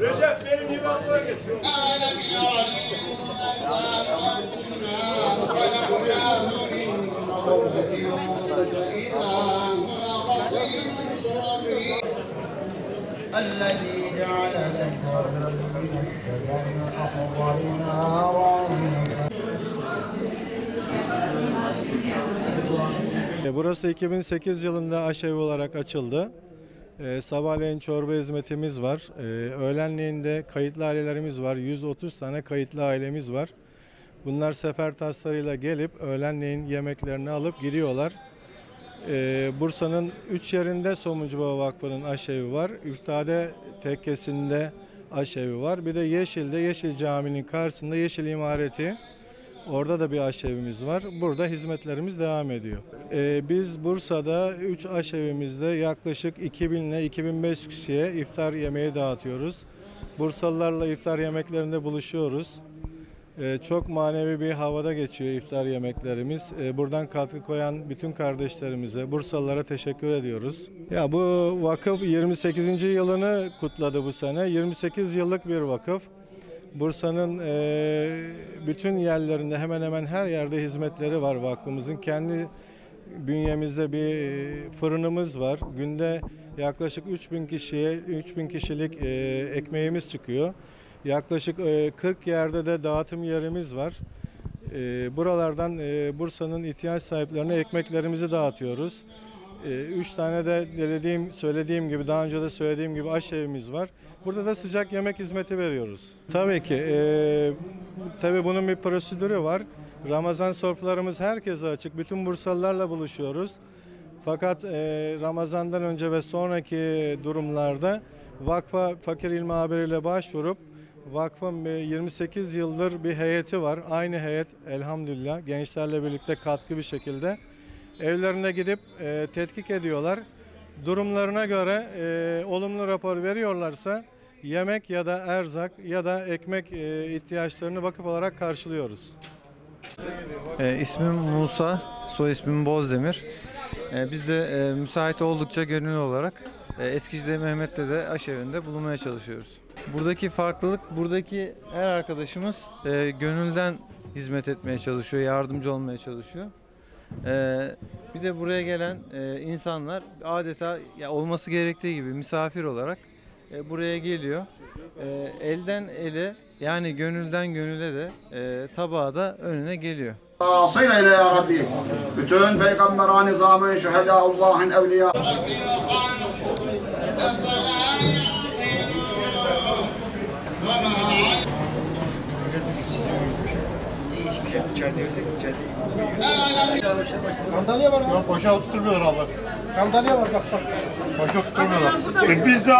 Recep benim imamlığa getiriyor. الذي جعل لكم من الشجر الأخضر نارا. Burası 2008 yılında aşevi olarak açıldı. Sabahleyin çorba hizmetimiz var. Öğlenleyin de kayıtlı ailelerimiz var. 130 tane kayıtlı ailemiz var. Bunlar sefer taslarıyla gelip öğlenleyin yemeklerini alıp gidiyorlar. Bursa'nın 3 yerinde Somuncu Baba Vakfı'nın aşevi var. Üftade Tekkesi'nde aşevi var. Bir de Yeşil'de, Yeşil Cami'nin karşısında Yeşil İmareti. Orada da bir aşevimiz var. Burada hizmetlerimiz devam ediyor. Biz Bursa'da 3 aşevimizde yaklaşık 2000 ile 2500 kişiye iftar yemeği dağıtıyoruz. Bursalılarla iftar yemeklerinde buluşuyoruz. Çok manevi bir havada geçiyor iftar yemeklerimiz. Buradan katkı koyan bütün kardeşlerimize, Bursalılara teşekkür ediyoruz. Ya bu vakıf 28. yılını kutladı bu sene. 28 yıllık bir vakıf. Bursa'nın bütün yerlerinde hemen hemen her yerde hizmetleri var vakfımızın. Kendi bünyemizde bir fırınımız var. Günde yaklaşık 3000 kişilik ekmeğimiz çıkıyor. Yaklaşık 40 yerde de dağıtım yerimiz var. Buralardan Bursa'nın ihtiyaç sahiplerine ekmeklerimizi dağıtıyoruz. 3 tane de daha önce de söylediğim gibi aşevimiz var. Burada da sıcak yemek hizmeti veriyoruz. Tabii ki tabii bunun bir prosedürü var. Ramazan sofralarımız herkese açık. Bütün Bursalılarla buluşuyoruz. Fakat Ramazan'dan önce ve sonraki durumlarda vakfa fakir il muhabiriyle başvurup vakfın 28 yıldır bir heyeti var. Aynı heyet elhamdülillah gençlerle birlikte katkı bir şekilde evlerine gidip tetkik ediyorlar. Durumlarına göre olumlu rapor veriyorlarsa yemek ya da erzak ya da ekmek ihtiyaçlarını vakıf olarak karşılıyoruz. İsmim Musa, soy ismim Bozdemir. Biz de müsait oldukça gönüllü olarak Eskici Mehmed Dede Aşevi'nde bulunmaya çalışıyoruz. Buradaki farklılık, buradaki her arkadaşımız gönülden hizmet etmeye çalışıyor, yardımcı olmaya çalışıyor. Bir de buraya gelen insanlar adeta olması gerektiği gibi misafir olarak buraya geliyor. Elden ele yani gönülden gönüle de tabağa da önüne geliyor. Sıla ile ya Rabbi. Bütün peygamberan nizamı şühedâ Allah'ın evliya. Sandalye var mı? Yok, boşa oturtmuyorlar abla. Sandalye var bak. Boşa oturtmuyorlar. Biz de